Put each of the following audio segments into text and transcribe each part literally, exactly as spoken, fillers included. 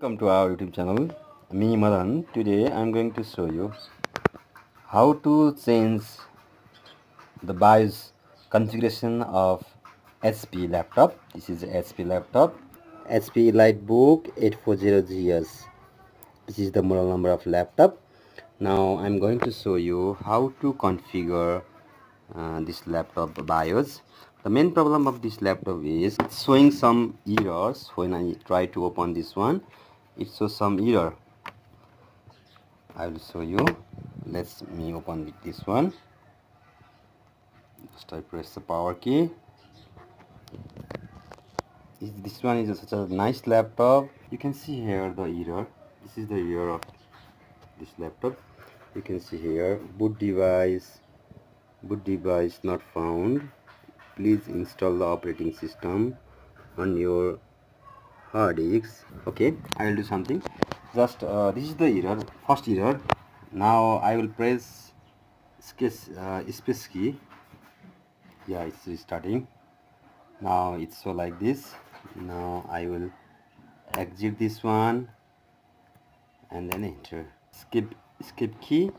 Welcome to our YouTube channel, Mini Maran. Today I am going to show you how to change the BIOS configuration of H P laptop. This is H P laptop, H P EliteBook eight forty G five. This is the model number of laptop. Now I am going to show you how to configure uh, this laptop BIOS. The main problem of this laptop is it's showing some errors. When I try to open this one, it shows some error. I will show you. Let me open with this one. Just I press the power key. This one is a, such a nice laptop. You can see here the error. This is the error of this laptop. You can see here boot device, boot device not found. Please install the operating system on your hard disk. Okay, I will do something. Just uh, this is the error, first error. Now I will press space, uh, space key. Yeah, it's restarting. Now it's so like this. Now I will exit this one and then enter. Skip skip key.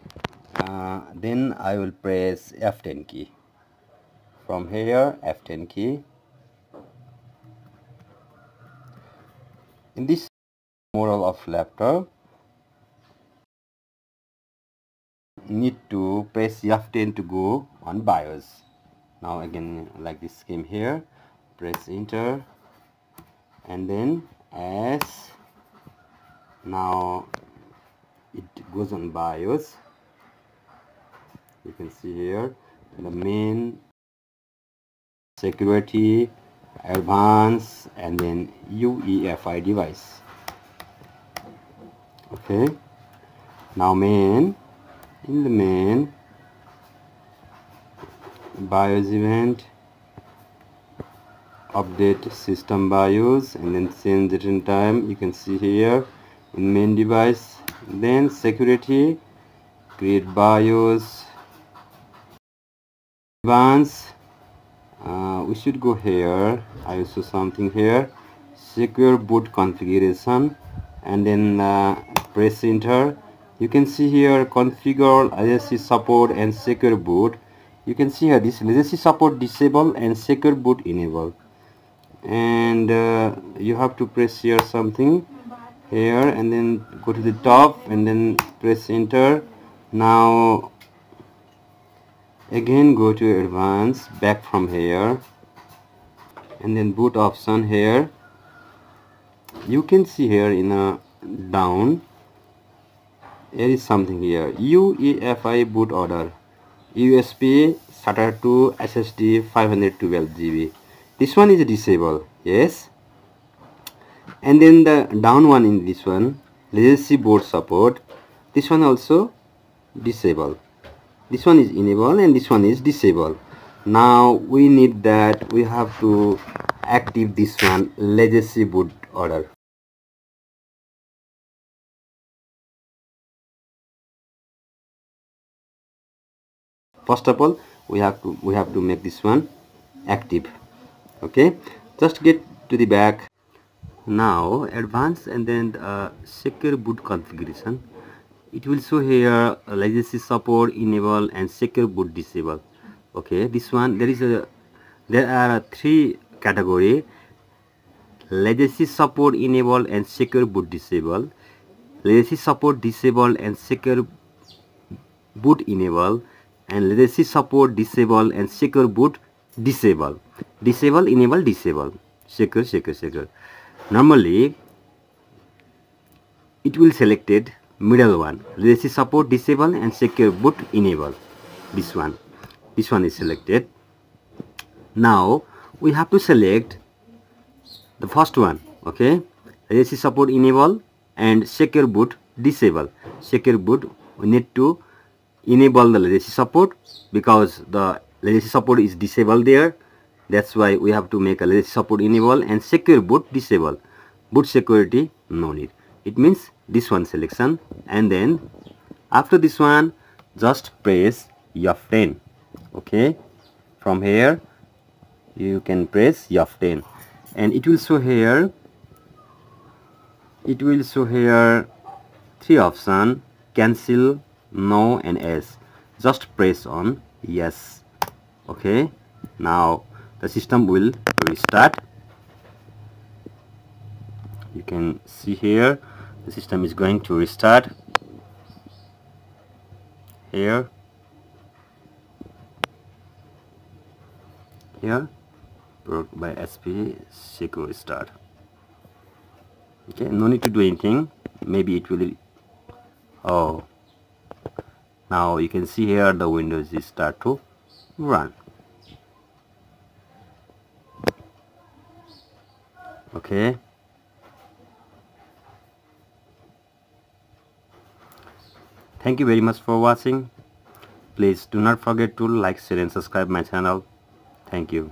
Uh, then I will press F ten key. From here, F ten key. In this model of laptop, need to press F ten to go on BIOS. Now again, like this came here, press enter and then S. Now it goes on BIOS. You can see here the main, security, advanced, and then U E F I device. Okay, now main, in the main, BIOS event, update system BIOS, and then change date and time. You can see here in main device, then security, create BIOS, advanced. Uh, we should go here. I will show something here, secure boot configuration, and then uh, press enter. You can see here configure legacy support and secure boot. You can see here this legacy support disable and secure boot enable, and uh, you have to press here something here and then go to the top and then press enter. Now again go to advanced, back from here, and then boot option here. You can see here in a down there is something here, U E F I boot order, U S B, SATA two, S S D five hundred twelve G B. This one is disabled, yes. And then the down one, in this one legacy boot support, this one also disabled. This one is enabled and this one is disabled. Now we need that, we have to active this one legacy boot order. First of all, we have to we have to make this one active. Okay, just get to the back. Now advanced and then uh, secure boot configuration. It will show here legacy support enable and secure boot disable. Okay, this one there is a there are a three category, legacy support enable and secure boot disable, legacy support disable and secure boot enable, and legacy support disable and secure boot disable, disable, enable, disable, secure, secure, secure. Normally it will selected middle one, legacy support disable and secure boot enable. This one, this one is selected. Now we have to select the first one. Okay, legacy support enable and secure boot disable. Secure boot, we need to enable the legacy support because the legacy support is disabled there. That's why we have to make a legacy support enable and secure boot disable. Boot security, no need. It means this one selection, and then after this one just press F ten. Okay, from here you can press F ten and it will show here it will show here three option: cancel, no and yes. Just press on yes. Okay, now the system will restart. You can see here the system is going to restart here, here brought by S P secure start. Okay, no need to do anything. Maybe it will, oh, now you can see here the Windows is start to run. Okay, thank you very much for watching. Please do not forget to like, share and subscribe my channel. Thank you.